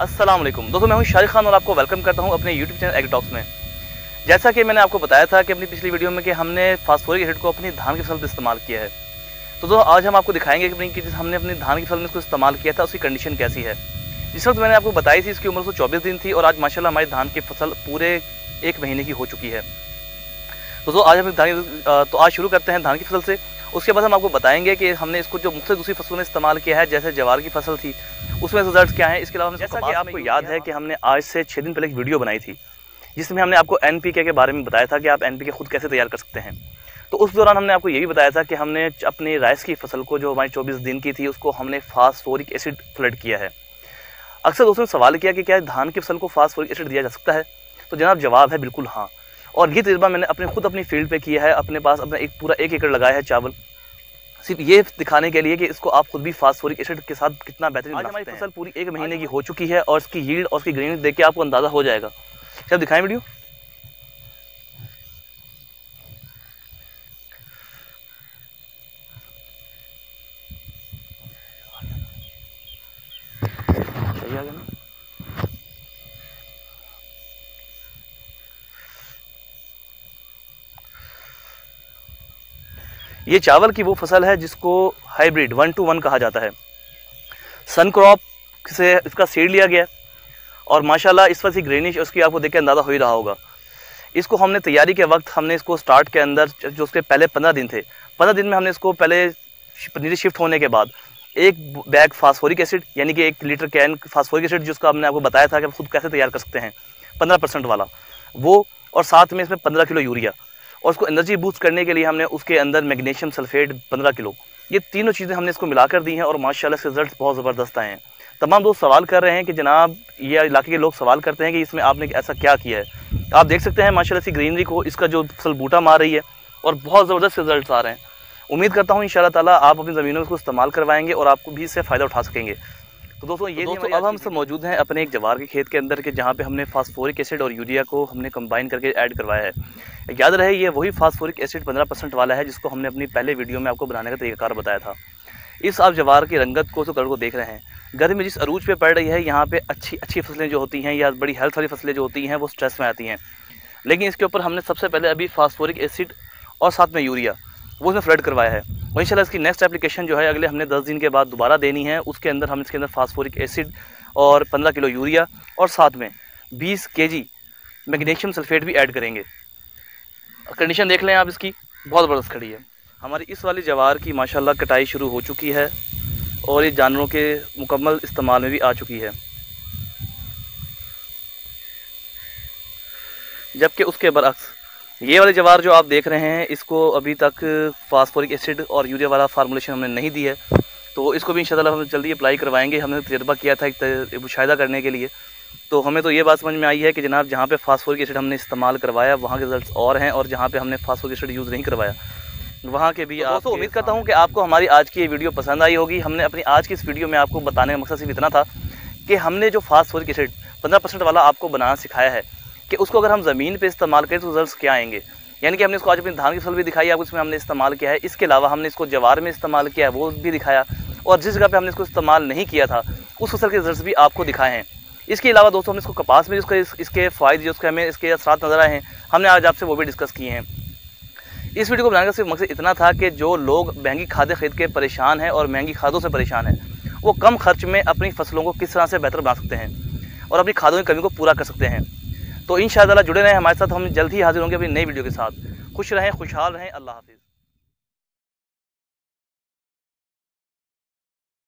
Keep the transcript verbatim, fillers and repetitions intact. अस्सलाम वालेकुम दोस्तों, मैं हूं शाहिखान और आपको वेलकम करता हूं अपने यूट्यूब चैनल एगटॉक्स में। जैसा कि मैंने आपको बताया था कि अपनी पिछली वीडियो में कि हमने फास्फोरिक एसिड को अपनी धान की फसल में इस्तेमाल किया है, तो दोस्तों आज हम आपको दिखाएंगे कि, कि हमने अपनी धान की फसल में इसको इस्तेमाल किया था उसकी कंडीशन कैसी है। जिस वक्त मैंने आपको बताई थी इसकी उम्र को चौबीस दिन थी और आज माशाल्लाह हमारी धान की फसल पूरे एक महीने की हो चुकी है। दोस्तों आज हम धान तो आज शुरू करते हैं धान की फसल से। उसके बाद हम आपको बताएंगे कि हमने इसको जो मुख्य दूसरी फसलों में इस्तेमाल किया है, जैसे जवार की फसल थी, उसमें रिजल्ट क्या है। इसके अलावा जैसा कि आपको याद है कि हमने आज से छः दिन पहले एक वीडियो बनाई थी जिसमें हमने आपको एनपीके के बारे में बताया था कि आप एनपीके खुद कैसे तैयार कर सकते हैं। तो उस दौरान हमने आपको ये भी बताया था कि हमने अपनी राइस की फसल को जो हमारी चौबीस दिन की थी उसको हमने फास्फोरिक एसिड फ्लड किया है। अक्सर दोस्तों ने सवाल किया कि क्या धान की फसल को फास्फोरिक एसिड दिया जा सकता है, तो जनाब जवाब है बिल्कुल हाँ। और ये तजुर्बा मैंने अपने खुद अपनी फील्ड पे किया है, अपने पास अपना एक पूरा एक एकड़ लगाया है चावल, सिर्फ ये दिखाने के लिए कि इसको आप खुद भी फास्फोरिक एसिड के साथ कितना बेहतरीन बनाते हैं। हमारी फसल पूरी एक महीने की हो चुकी है और इसकी यील्ड और इसकी ग्रेन देख के आपको अंदाजा हो जाएगा। चल दिखाएं वीडियो। सही आ गया ना? ये चावल की वो फसल है जिसको हाइब्रिड वन टू वन कहा जाता है। सन क्रॉप से इसका सीड लिया गया है और माशाल्लाह इस वक्त ही ग्रेनिश उसकी आपको देख के अंदाजा हो ही रहा होगा। इसको हमने तैयारी के वक्त हमने इसको स्टार्ट के अंदर जो उसके पहले पंद्रह दिन थे, पंद्रह दिन में हमने इसको पहले नीचे शिफ्ट होने के बाद एक बैग फास्फोरिक एसिड यानी कि एक लीटर कैन फास्फोरिक एसिड जिसका हमने आपको बताया था कि हम खुद कैसे तैयार कर सकते हैं पंद्रह परसेंट वाला वो, और साथ में इसमें पंद्रह किलो यूरिया, और उसको एनर्जी बूस्ट करने के लिए हमने उसके अंदर मैग्नीशियम सल्फेट पंद्रह किलो, ये तीनों चीज़ें हमने इसको मिलाकर दी हैं और माशाल्लाह इसके रिजल्ट बहुत ज़बरदस्त आए हैं। तमाम दोस्त सवाल कर रहे हैं कि जनाब ये इलाके के लोग सवाल करते हैं कि इसमें आपने ऐसा क्या किया है। आप देख सकते हैं माशाल्लाह इसी ग्रीनरी को, इसका जो फसल बूटा मार रही है और बहुत ज़बरदस्त रिजल्ट आ रहे हैं। उम्मीद करता हूँ इंशाल्लाह ताला आप अपनी ज़मीनों में इसको इस्तेमाल करवाएंगे और आपको भी इससे फ़ायदा उठा सकेंगे। तो दोस्तों ये दोस्तों अब हम सब मौजूद हैं अपने एक जवार के खेत के अंदर के जहाँ पे हमने फास्फोरिक एसिड और यूरिया को हमने कंबाइन करके ऐड करवाया है। याद रहे ये वही फास्फोरिक एसिड पंद्रह परसेंट वाला है जिसको हमने अपनी पहले वीडियो में आपको बनाने का तरीकाकार बताया था। इस आप जवार की रंगत को तो कलर को देख रहे हैं, गर्मी जिस अरूज पे पड़ रही है यहाँ पे अच्छी अच्छी फसलें जो होती हैं या बड़ी हेल्थ वाली फसलें जो होती हैं वो स्ट्रेस में आती हैं, लेकिन इसके ऊपर हमने सबसे पहले अभी फास्फोरिक एसिड और साथ में यूरिया वो इसमें फ्लड करवाया है। वहीं इंशाल्लाह इसकी नेक्स्ट एप्लीकेशन जो है अगले हमने दस दिन के बाद दोबारा देनी है, उसके अंदर हम इसके अंदर फास्फोरिक एसिड और पंद्रह किलो यूरिया और साथ में बीस केजी मैग्नीशियम सल्फेट भी ऐड करेंगे। कंडीशन देख लें आप, इसकी बहुत ज़बरदस्त खड़ी है। हमारी इस वाली जवार की माशाल्लाह कटाई शुरू हो चुकी है और ये जानवरों के मुकम्मल इस्तेमाल में भी आ चुकी है, जबकि उसके बरअक्स ये वाली जवार जो आप देख रहे हैं इसको अभी तक फास्फोरिक एसिड और यूरिया वाला फार्मूलेशन हमने नहीं दी है, तो इसको भी इंशाल्लाह हम जल्दी अप्लाई करवाएंगे। हमने तजर्बा किया था एक मुशाहिदा करने के लिए, तो हमें तो ये बात समझ में आई है कि जनाब जहाँ पे फास्फोरिक एसिड हमने इस्तेमाल करवाया वहाँ के रिजल्ट और हैं, और जहाँ पर हमने फास्फोरिक एसिड यूज़ नहीं करवाया वहाँ के भी। तो दोस्तों उम्मीद करता हूँ कि आपको हमारी आज की ये वीडियो पसंद आई होगी। हमने अपनी आज की इस वीडियो में आपको बताने का मकसद सिर्फ इतना था कि हमने जो फास्फोरिक एसिड पंद्रह परसेंट वाला आपको बनाना सिखाया है कि उसको अगर हम ज़मीन पे इस्तेमाल करें तो रिजल्ट्स क्या आएंगे। यानी कि हमने इसको आज अपनी धान की फसल भी दिखाई है, उसमें हमने इस्तेमाल किया है, इसके अलावा हमने इसको जवार में इस्तेमाल किया है वो भी दिखाया, और जिस जगह पर हमने इसको इस्तेमाल नहीं किया था उस फसल के रिजल्ट भी आपको दिखाए हैं। इसके अलावा दोस्तों हमने इसको कपास में जिसके इसके फ़ायदे जो उसके हमें इसके असरात नज़र आए हैं हमने आज आपसे वो भी डिस्कस किए हैं। इस वीडियो को बनाने का सिर्फ मकसद इतना था कि जो लोग महंगी खादें खरीद के परेशान हैं और महंगी खादों से परेशान हैं वो कम खर्च में अपनी फसलों को किस तरह से बेहतर बना सकते हैं और अपनी खादों की कमी को पूरा कर सकते हैं। तो इंशाअल्लाह जुड़े रहें हमारे साथ, हम जल्द ही हाजिर होंगे अपनी नई वीडियो के साथ। खुश रहें, खुशहाल रहें, अल्लाह हाफिज़।